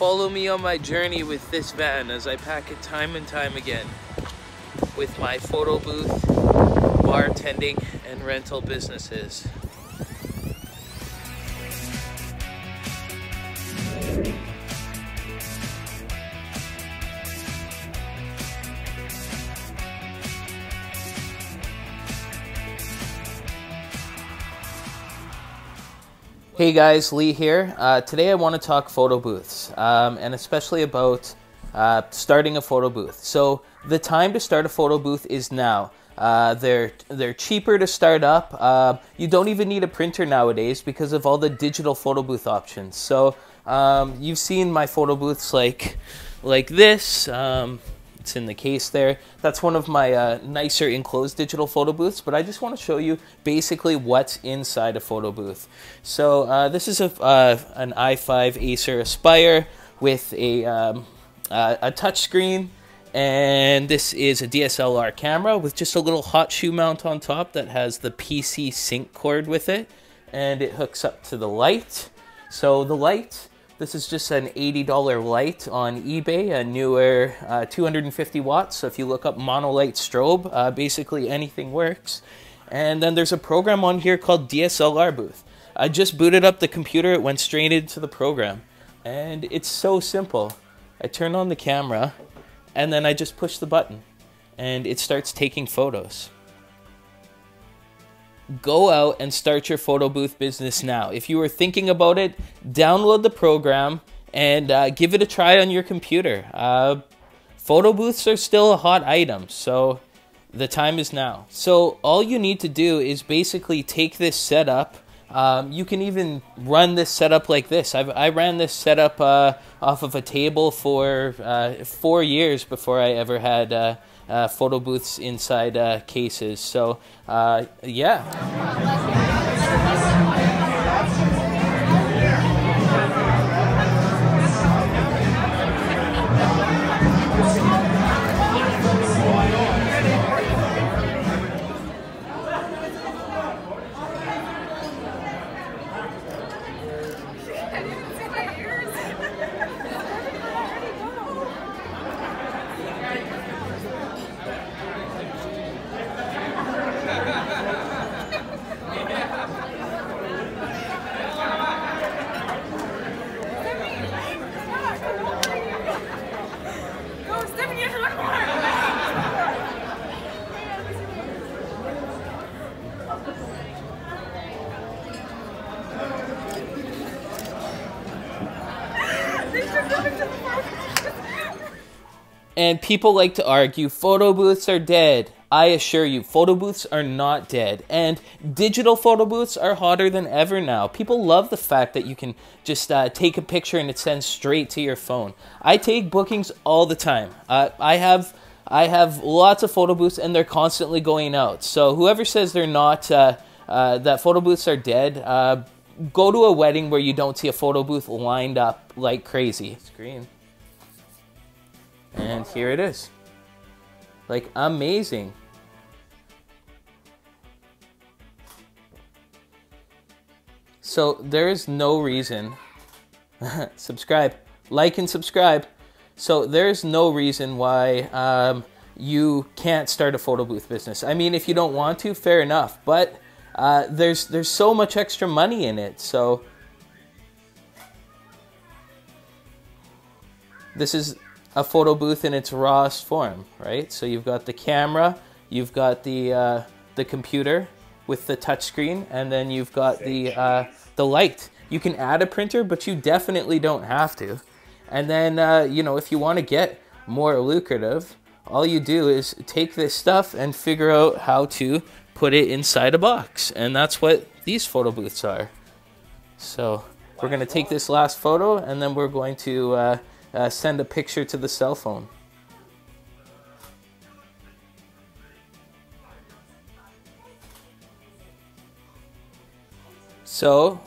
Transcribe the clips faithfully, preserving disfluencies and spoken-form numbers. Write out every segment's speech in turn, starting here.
Follow me on my journey with this van as I pack it time and time again with my photo booth, bartending, and rental businesses. Hey guys, Lee here. Uh, today I want to talk photo booths um, and especially about uh, starting a photo booth. So the time to start a photo booth is now. Uh, they're, they're cheaper to start up. Uh, you don't even need a printer nowadays because of all the digital photo booth options. So um, you've seen my photo booths like, like this. Um, it's in the case there. That's one of my uh, nicer enclosed digital photo booths, but I just want to show you basically what's inside a photo booth. So uh, this is a, uh, an i five Acer Aspire with a, um, uh, a touch screen, and this is a D S L R camera with just a little hot shoe mount on top that has the P C sync cord with it, and it hooks up to the light. So the light, this is just an eighty dollar light on eBay, a newer uh, two hundred fifty watts. So if you look up monolight strobe, uh, basically anything works. And then there's a program on here called D S L R Booth. I just booted up the computer, it went straight into the program. And it's so simple. I turn on the camera and then I just push the button and it starts taking photos. Go out and start your photo booth business now. If you were thinking about it, download the program and uh, give it a try on your computer. Uh, photo booths are still a hot item, so the time is now. So all you need to do is basically take this setup. Um, you can even run this setup like this. I've, I ran this setup uh, off of a table for uh, four years before I ever had uh, uh, photo booths inside uh, cases. So, uh, yeah. And people like to argue photo booths are dead. I assure you, photo booths are not dead. And digital photo booths are hotter than ever now. People love the fact that you can just uh, take a picture and it sends straight to your phone. I take bookings all the time. Uh, I have I have lots of photo booths and they're constantly going out. So whoever says they're not, uh, uh, that photo booths are dead, uh, go to a wedding where you don't see a photo booth lined up like crazy. Screen. And here it is. Like, amazing. So there is no reason, subscribe, like and subscribe. So there is no reason why um, you can't start a photo booth business. I mean, if you don't want to, fair enough, but uh, there's, there's so much extra money in it. So this is a photo booth in its rawest form, right? So you've got the camera, you've got the uh, the computer with the touch screen, and then you've got the uh, the light. You can add a printer, but you definitely don't have to. And then uh, you know, if you want to get more lucrative, all you do is take this stuff and figure out how to put it inside a box, and that's what these photo booths are. So we're gonna take this last photo, and then we're going to. Uh, Uh, send a picture to the cell phone. So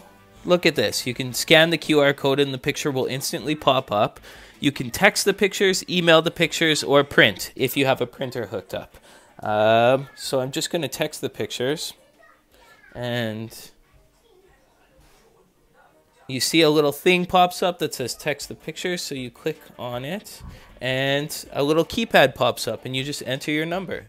look at this. You can scan the Q R code and the picture will instantly pop up. You can text the pictures, email the pictures, or print if you have a printer hooked up. Um, so I'm just going to text the pictures and you see a little thing pops up that says text the picture, so you click on it and a little keypad pops up and you just enter your number.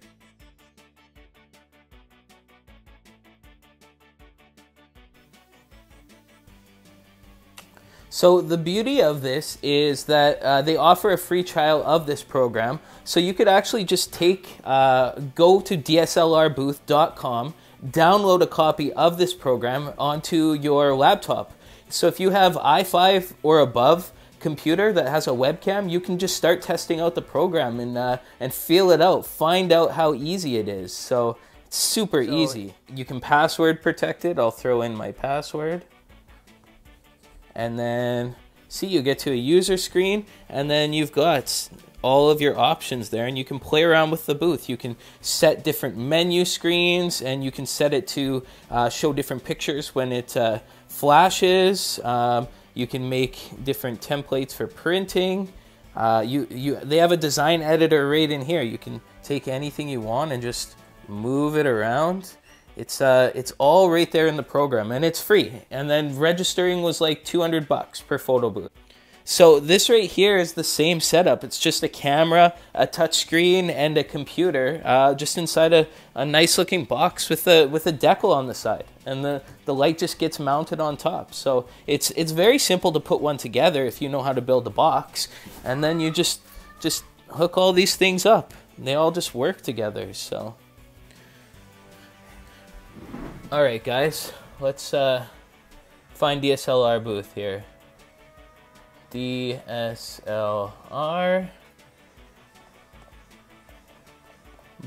So the beauty of this is that uh, they offer a free trial of this program. So you could actually just take, uh, go to D S L R booth dot com, download a copy of this program onto your laptop. So if you have i five or above computer that has a webcam, you can just start testing out the program and, uh, and feel it out, find out how easy it is. So it's super easy. You can password protect it. I'll throw in my password. And then, see, you get to a user screen, and then you've got all of your options there, and you can play around with the booth. You can set different menu screens, and you can set it to uh, show different pictures when it uh, flashes. Um, you can make different templates for printing. Uh, you, you, they have a design editor right in here. You can take anything you want and just move it around. It's, uh, it's all right there in the program, and it's free. And then registering was like two hundred bucks per photo booth. So this right here is the same setup. It's just a camera, a touch screen, and a computer, uh, just inside a, a nice looking box with a, with a decal on the side. And the, the light just gets mounted on top. So it's, it's very simple to put one together if you know how to build a box. And then you just, just hook all these things up. And they all just work together, so. All right, guys, let's uh, find D S L R booth here. D S L R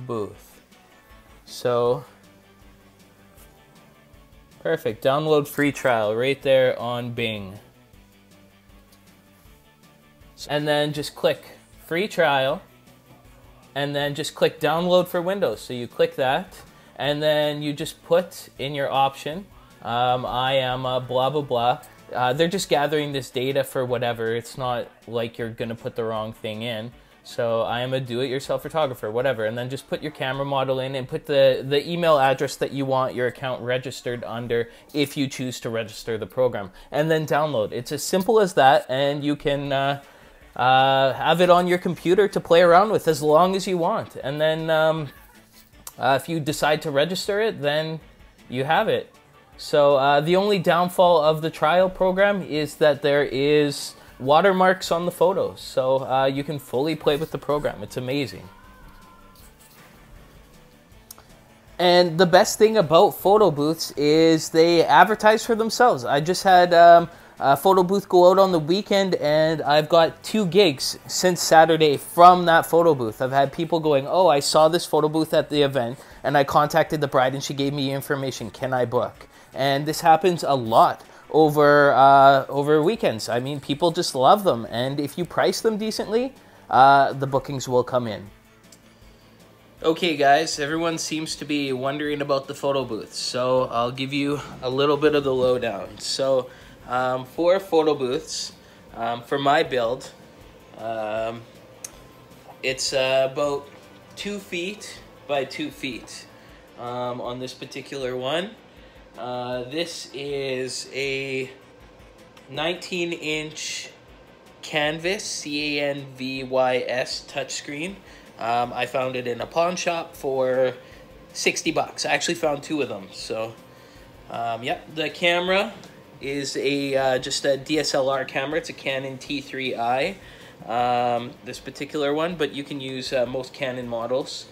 booth. So, perfect. Download free trial right there on Bing. And then just click free trial. And then just click download for Windows. So you click that. And then you just put in your option, um, I am a blah, blah, blah. Uh, they're just gathering this data for whatever. It's not like you're going to put the wrong thing in. So I am a do-it-yourself photographer, whatever. And then just put your camera model in and put the, the email address that you want your account registered under if you choose to register the program. And then download. It's as simple as that, and you can uh, uh, have it on your computer to play around with as long as you want. And then... Um, Uh, if you decide to register it, then you have it. So uh, the only downfall of the trial program is that there is watermarks on the photos. So uh, you can fully play with the program. It's amazing. And the best thing about photo booths is they advertise for themselves. I just had um, a photo booth go out on the weekend, and I've got two gigs since Saturday from that photo booth. I've had people going, oh, I saw this photo booth at the event, and I contacted the bride, and she gave me information. Can I book? And this happens a lot over, uh, over weekends. I mean, people just love them, and if you price them decently, uh, the bookings will come in. Okay guys, everyone seems to be wondering about the photo booth, so I'll give you a little bit of the lowdown. So um, for photo booths, um, for my build, um, it's uh, about two feet by two feet um, on this particular one. Uh, this is a nineteen inch canvas, C A N V Y S touchscreen. Um, I found it in a pawn shop for sixty bucks. I actually found two of them. So, um, yep. The camera is a uh, just a D S L R camera. It's a Canon T three i, um, this particular one, but you can use uh, most Canon models.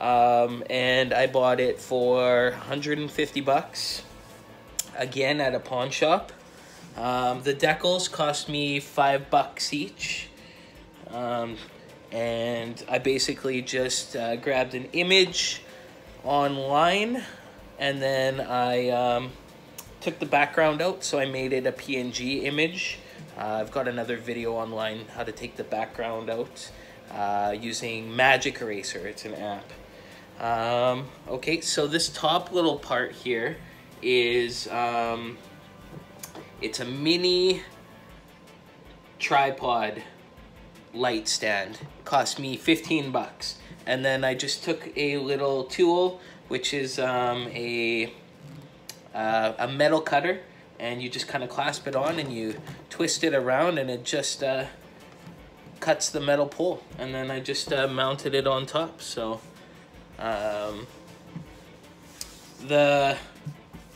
Um, and I bought it for one hundred fifty bucks, again at a pawn shop. Um, the decals cost me five bucks each. Um, And I basically just uh, grabbed an image online, and then I um, took the background out, so I made it a P N G image. Uh, I've got another video online how to take the background out uh, using Magic Eraser. It's an app. Um, okay, so this top little part here is, um, it's a mini tripod light stand. Cost me fifteen bucks. And then I just took a little tool, which is um, a uh, a metal cutter, and you just kind of clasp it on and you twist it around, and it just uh, cuts the metal pole. And then I just uh, mounted it on top. So um, the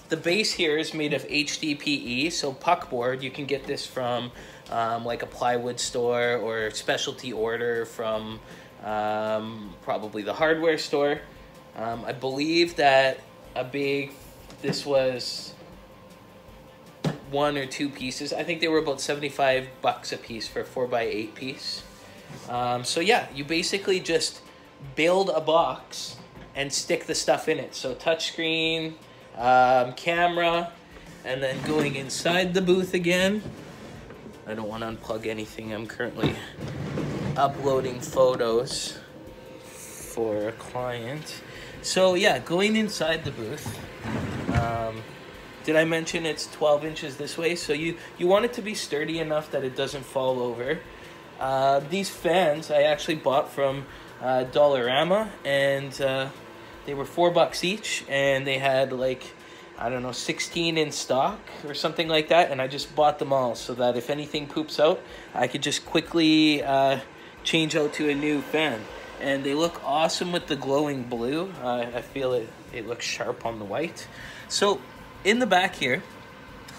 the base here is made of H D P E, so puckboard. You can get this from um, like a plywood store or specialty order from um, probably the hardware store. Um, I believe that a big, this was one or two pieces. I think they were about seventy-five bucks a piece for a four by eight piece. Um, so yeah, you basically just build a box and stick the stuff in it. So touchscreen, um, camera, and then going inside the booth again. I don't want to unplug anything. I'm currently uploading photos for a client. So yeah, going inside the booth, um, did I mention it's twelve inches this way? So you, you want it to be sturdy enough that it doesn't fall over. Uh, these fans I actually bought from uh, Dollarama, and uh, they were four bucks each, and they had like, I don't know, sixteen in stock or something like that, and I just bought them all so that if anything poops out, I could just quickly uh, change out to a new fan. And they look awesome with the glowing blue. Uh, I feel it, it looks sharp on the white. So in the back here,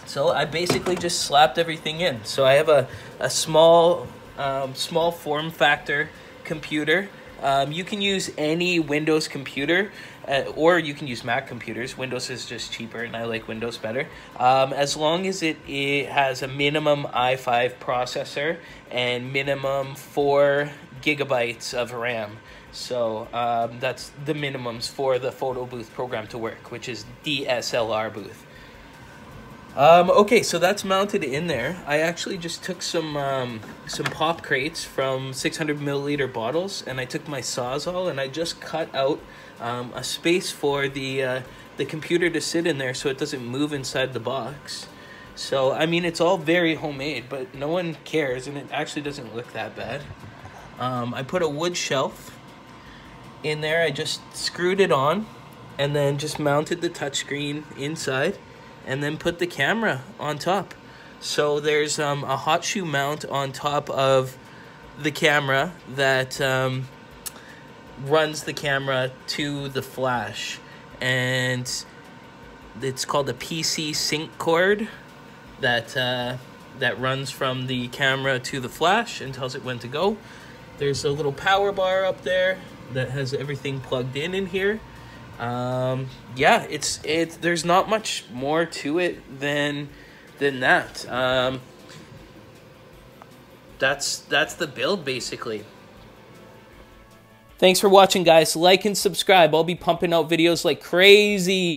so I basically just slapped everything in. So I have a, a small, um, small form factor computer. Um, you can use any Windows computer, uh, or you can use Mac computers. Windows is just cheaper, and I like Windows better. Um, as long as it, it has a minimum i five processor and minimum four gigabytes of RAM. So um, that's the minimums for the photo booth program to work, which is D S L R booth. Um, okay, so that's mounted in there. I actually just took some um, some pop crates from six hundred milliliter bottles, and I took my Sawzall and I just cut out um, a space for the uh, the computer to sit in there so it doesn't move inside the box. So I mean, it's all very homemade, but no one cares, and it actually doesn't look that bad. Um, I put a wood shelf in there. I just screwed it on and then just mounted the touchscreen inside and then put the camera on top. So there's um, a hot shoe mount on top of the camera that um, runs the camera to the flash. And it's called a P C sync cord that, uh, that runs from the camera to the flash and tells it when to go. There's a little power bar up there that has everything plugged in in here. Um, yeah, it's it. There's not much more to it than than that. Um, that's that's the build basically. Thanks for watching, guys. Like and subscribe. I'll be pumping out videos like crazy.